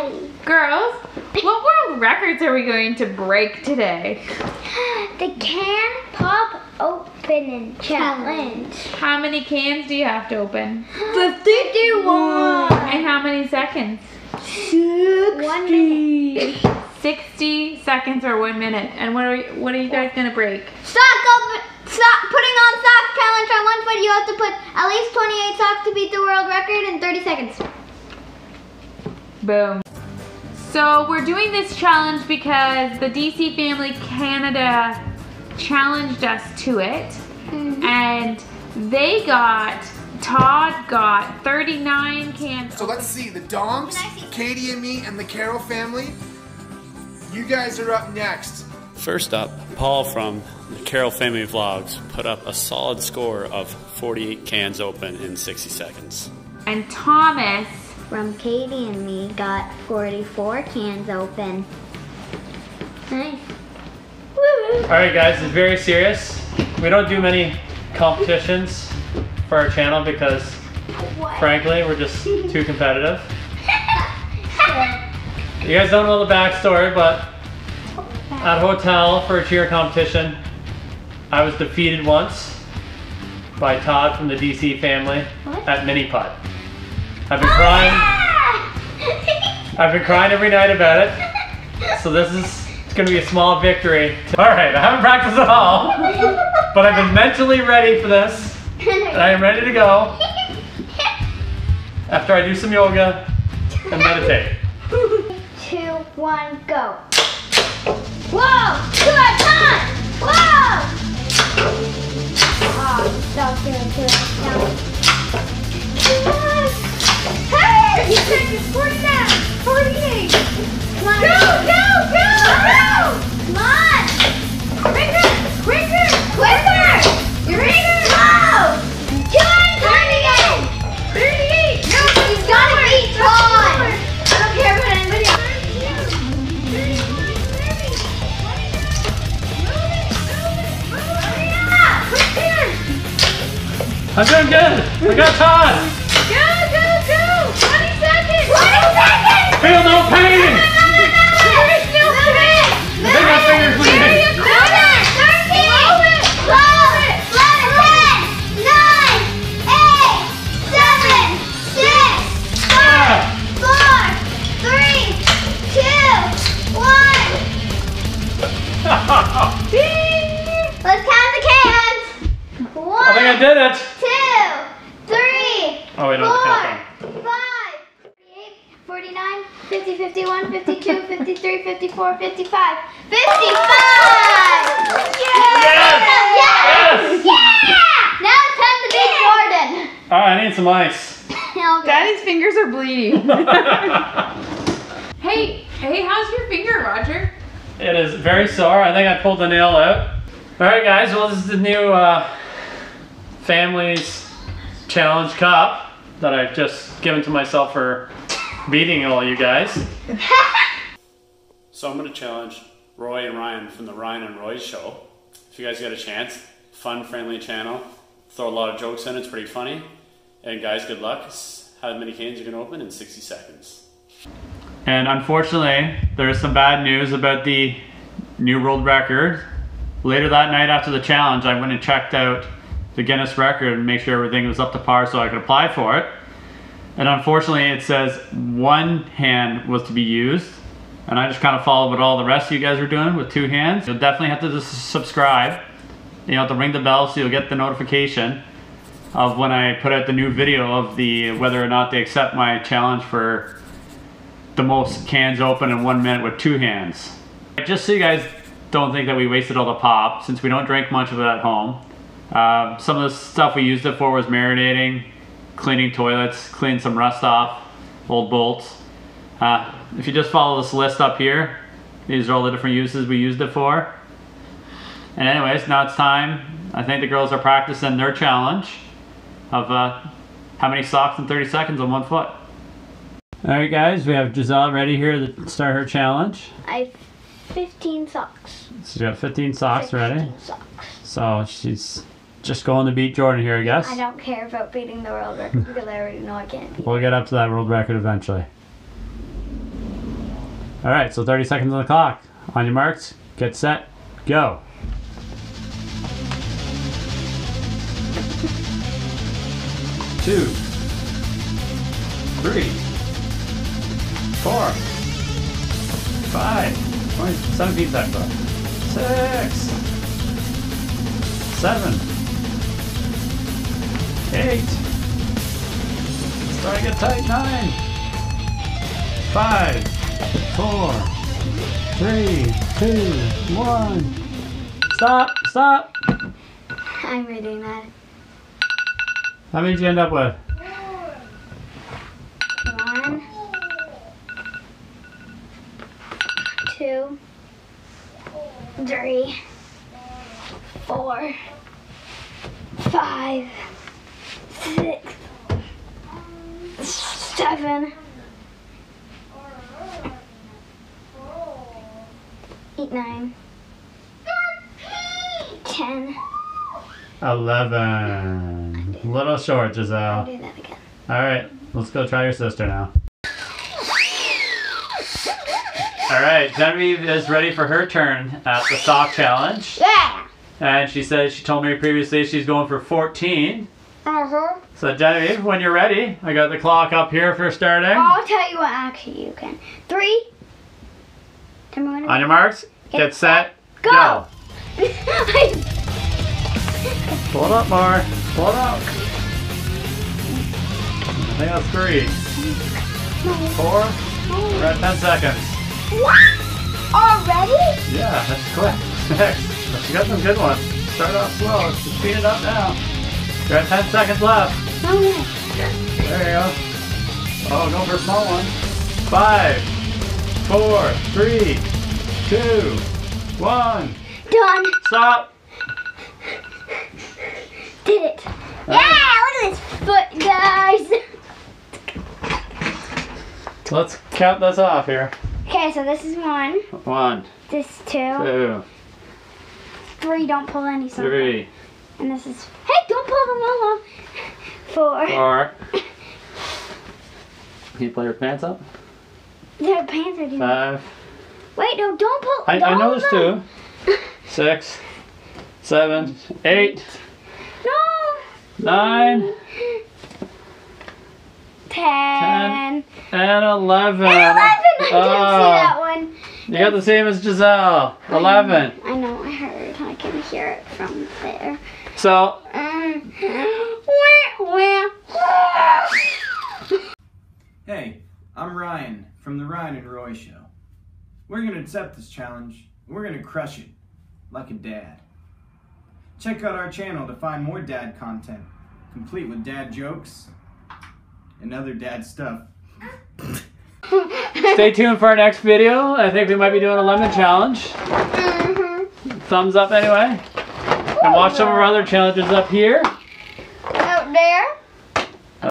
Daddy. Girls, what world records are we going to break today? The can pop opening challenge. How many cans do you have to open? 51. And how many seconds? 60. 1 minute. 60 seconds or 1 minute. And what are you guys gonna break? Sock putting on socks challenge. On one foot, you have to put at least 28 socks to beat the world record in 30 seconds. Boom. So we're doing this challenge because the DC Family Canada challenged us to it. Mm-hmm. And they got, Todd got 39 cans. So let's see, the Donks, Katie and Me, and the Carroll family. You guys are up next. First up, Paul from the Carroll Family Vlogs put up a solid score of 48 cans open in 60 seconds. And Thomas from Katie and Me got 44 cans open. Nice. Woo-hoo. All right, guys, it's very serious. We don't do many competitions for our channel because, frankly, we're just too competitive. You guys don't know the backstory, but at a hotel for a cheer competition, I was defeated once by Todd from the DC family at mini putt. I've been crying. I've been crying every night about it. So this is going to be a small victory. All right, I haven't practiced at all, but I've been mentally ready for this, and I am ready to go after I do some yoga and meditate. 2, 1, go. Whoa! Two at a time! Whoa! Oh, stop doing it, stop. Hey! You said you're 49! 48! Come on! Go! Go! Go! Go! Come on! Quicker! Quicker! Quicker! You're in! Go! 238! 38! No, he's gotta be gone! I don't care about anybody else. I'm doing good! I got Todd! Go, go, go! 20 seconds! 20 seconds! Feel no pain! No! There's no pain! I think my finger's bleeding! Move it! 13! Slow it! Slow it! 10! 9! 8! 7! 6! 5! 4! 3! 2! 1! Let's count the cans! 1! I think I did it! Oh, wait, 4, 5, 48, 49, 50, 51, 52, 53, 54, 55, 55! Yes! Yes! Yes! Yes! Yeah! Now it's time to beat Jordan. All right, I need some ice. Okay. Daddy's fingers are bleeding. Hey, how's your finger, Roger? It is very sore. I think I pulled the nail out. All right, guys. Well, this is the new family's challenge cup that I've just given to myself for beating all you guys. So I'm gonna challenge Roy and Ryan from the Ryan and Roy Show. If you guys get a chance, fun, friendly channel. Throw a lot of jokes in, it's pretty funny. And guys, good luck. How many cans you can open in 60 seconds. And unfortunately, there's some bad news about the new world record. Later that night after the challenge, I went and checked out the Guinness record and make sure everything was up to par so I could apply for it. And unfortunately it says 1 hand was to be used, and I just kind of followed what all the rest of you guys were doing with 2 hands. You'll definitely have to just subscribe. You'll have to ring the bell so you'll get the notification of when I put out the new video of the whether or not they accept my challenge for the most cans open in 1 minute with 2 hands. Just so you guys don't think that we wasted all the pop, since we don't drink much of it at home. Some of the stuff we used it for was marinating, cleaning toilets, cleaning some rust off, old bolts. If you just follow this list up here, these are all the different uses we used it for. And anyways, now it's time. I think the girls are practicing their challenge of how many socks in 30 seconds on 1 foot. All right, guys, we have Giselle ready here to start her challenge. I have 15 socks. So you have 15 socks ready? 15 socks. So she's just going to beat Jordan here, I guess. I don't care about beating the world record because I already know I can't beat it. We'll get up to that world record eventually. All right, so 30 seconds on the clock. On your marks, get set, go. Two, three, four, five, 17 seconds left. Six, seven, eight, starting to get tight, nine, five, four, three, two, one. Stop, stop. I'm reading that. How many did you end up with? One. Two. Three. Four. Five. Six. Seven. 8, 9. 10. 11. Little short, Giselle. I'll do that again. Alright, let's go try your sister now. Alright, Genevieve is ready for her turn at the sock challenge. Yeah! And she said, she told me previously she's going for 14. Uh-huh. So Genevieve, when you're ready, I got the clock up here for starting. I'll tell you what, actually you can. 3. On your marks, get set, go! Pull it up more. Pull it up. I think that's 3. 4. We're at 10 seconds. What? Already? Yeah, that's quick. 6. But she got some good ones. Start off slow. Just speed it up now. You're at 10 seconds left. No way. There you go. Oh, go for a small one. 5, 4, 3, 2, 1. Done. Stop. Did it. Yeah, look at this foot, guys. Let's count this off here. Okay, so this is 1. 1. This is 2. 2. 3, don't pull any something. 3. And this is, hey, don't pull them all off. 4. 4. Can you pull your pants up? Their pants are doing. 5. Wait, no, don't pull. I know there's 2. 6. 7, 8, no. 9, 10, and 11. I didn't see that one. You got the same as Giselle. 11. I know, I heard. I can hear it from there. So. Hey, I'm Ryan from the Ryan and Roy Show. We're going to accept this challenge, and we're going to crush it like a dad. Check out our channel to find more dad content, complete with dad jokes and other dad stuff. Stay tuned for our next video. I think we might be doing a lemon challenge. Thumbs up anyway. And watch some of our other challenges up here.